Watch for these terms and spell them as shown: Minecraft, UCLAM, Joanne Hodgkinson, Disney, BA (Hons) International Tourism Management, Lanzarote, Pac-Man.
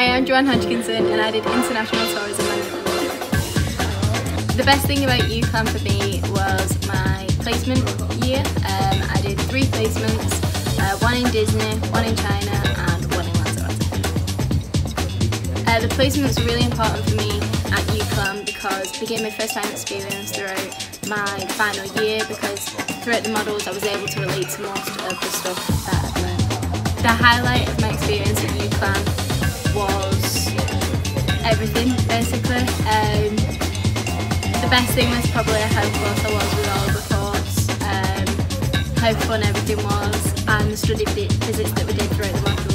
Hi, I'm Joanne Hodgkinson and I did International Tourism Management. The best thing about UCLAM for me was my placement year. I did 3 placements, one in Disney, one in China and one in Lanzarote. The placements were really important for me at UCLAM because it became my first time experience throughout my final year, because throughout the models I was able to relate to most of the stuff that I've learned. The highlight of my experience at UCLAM was everything, basically. The best thing was probably how close I was with all the thoughts, how fun everything was, and the study visits that we did throughout the month.